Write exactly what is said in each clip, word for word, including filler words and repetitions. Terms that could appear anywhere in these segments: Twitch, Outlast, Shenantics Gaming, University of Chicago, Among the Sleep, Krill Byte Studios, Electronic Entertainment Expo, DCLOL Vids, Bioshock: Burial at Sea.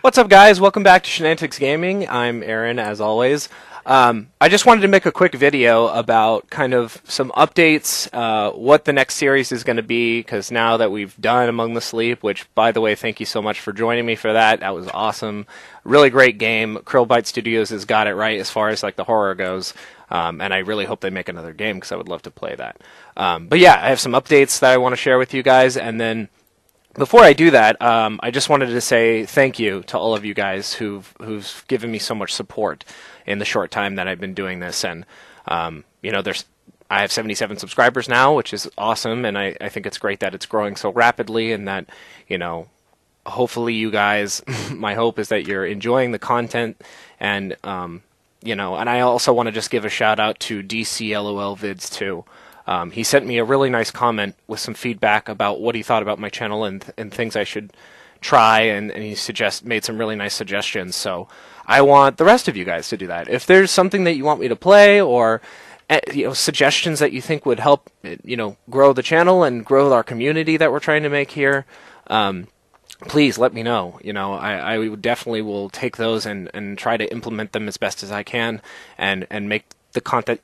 What's up, guys? Welcome back to Shenantics Gaming. I'm Aaron, as always. Um, I just wanted to make a quick video about kind of some updates, uh, what the next series is going to be, because now that we've done Among the Sleep, which, by the way, thank you so much for joining me for that. That was awesome. Really great game. Krill Byte Studios has got it right as far as, like, the horror goes. Um, and I really hope they make another game, because I would love to play that. Um, but yeah, I have some updates that I want to share with you guys, and then before I do that, um, I just wanted to say thank you to all of you guys who've, who've given me so much support in the short time that I've been doing this. And, um, you know, there's I have seventy-seven subscribers now, which is awesome, and I, I think it's great that it's growing so rapidly and that, you know, hopefully you guys, my hope is that you're enjoying the content and, um, you know, and I also want to just give a shout-out to D C L O L Vids, too. Um, he sent me a really nice comment with some feedback about what he thought about my channel and th and things I should try, and, and he suggest made some really nice suggestions. So I want the rest of you guys to do that. If there's something that you want me to play, or uh, you know, suggestions that you think would help, you know, grow the channel and grow our community that we're trying to make here, um, please let me know. You know, I, I definitely will take those and, and try to implement them as best as I can, and and make the content,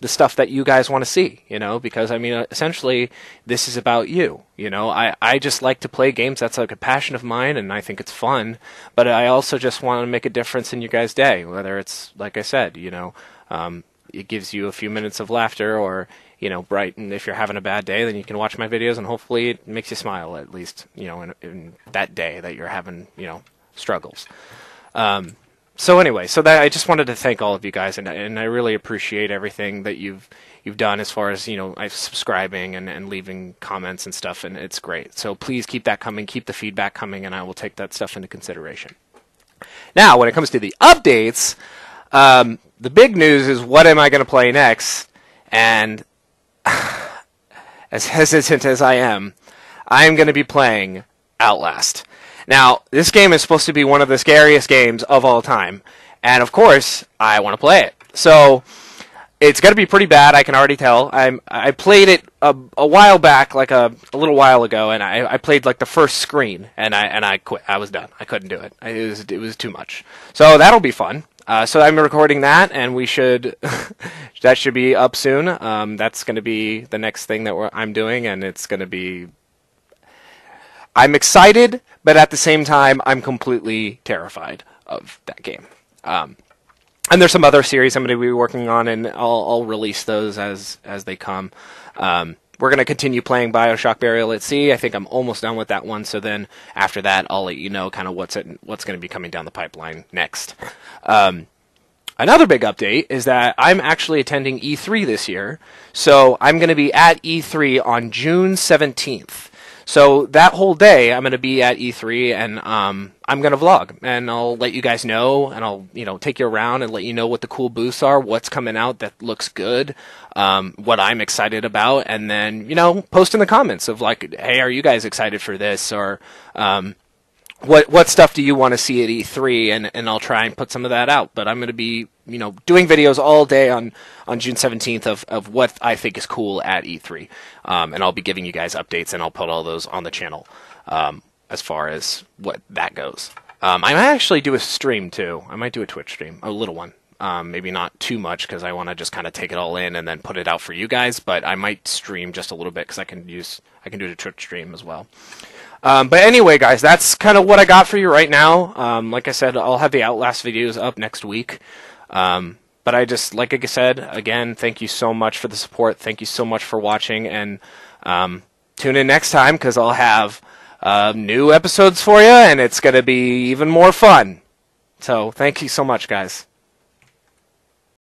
the stuff that you guys want to see, you know, because, I mean, essentially, this is about you, you know. I, I just like to play games. That's, like, a passion of mine, and I think it's fun, but I also just want to make a difference in your guys' day, whether it's, like I said, you know, um, it gives you a few minutes of laughter, or, you know, brighten, if you're having a bad day, then you can watch my videos, and hopefully it makes you smile, at least, you know, in, in that day that you're having, you know, struggles. Um... So anyway, so that I just wanted to thank all of you guys, and and I really appreciate everything that you've you've done as far as, you know, subscribing and and leaving comments and stuff, and it's great. So please keep that coming, keep the feedback coming, and I will take that stuff into consideration. Now, when it comes to the updates, um, the big news is what am I going to play next? And as hesitant as I am, I am going to be playing Outlast. Now, this game is supposed to be one of the scariest games of all time, and of course, I want to play it. So, it's going to be pretty bad, I can already tell. I'm, I played it a, a while back, like a, a little while ago, and I, I played like the first screen, and I and I quit. I was done. I couldn't do it. I, it, was, it was too much. So, that'll be fun. Uh, so, I'm recording that, and we should that should be up soon. Um, that's going to be the next thing that we're, I'm doing, and it's going to be... I'm excited, but at the same time, I'm completely terrified of that game. Um, and there's some other series I'm going to be working on, and I'll, I'll release those as as they come. Um, we're going to continue playing Bioshock: Burial at Sea. I think I'm almost done with that one, so then after that, I'll let you know kind of what's it, what's going to be coming down the pipeline next. Um, Another big update is that I'm actually attending E three this year, so I'm going to be at E three on June seventeenth. So that whole day, I'm going to be at E three, and um, I'm going to vlog, and I'll let you guys know, and I'll, you know, take you around and let you know what the cool booths are, what's coming out that looks good, um, what I'm excited about, and then, you know, post in the comments of like, hey, are you guys excited for this, or um, what what stuff do you want to see at E three, and and I'll try and put some of that out. But I'm going to be, you know, doing videos all day on, on June seventeenth of, of what I think is cool at E three. Um, and I'll be giving you guys updates, and I'll put all those on the channel um, as far as what that goes. Um, I might actually do a stream, too. I might do a Twitch stream, a little one. Um, maybe not too much, because I want to just kind of take it all in and then put it out for you guys. But I might stream just a little bit, because I can use I can do a Twitch stream as well. Um, but anyway, guys, that's kind of what I got for you right now. Um, like I said, I'll have the Outlast videos up next week. Um, but I just, like I said, again, thank you so much for the support. Thank you so much for watching, and, um, tune in next time, cause I'll have, uh, new episodes for you, and it's gonna be even more fun. So thank you so much, guys.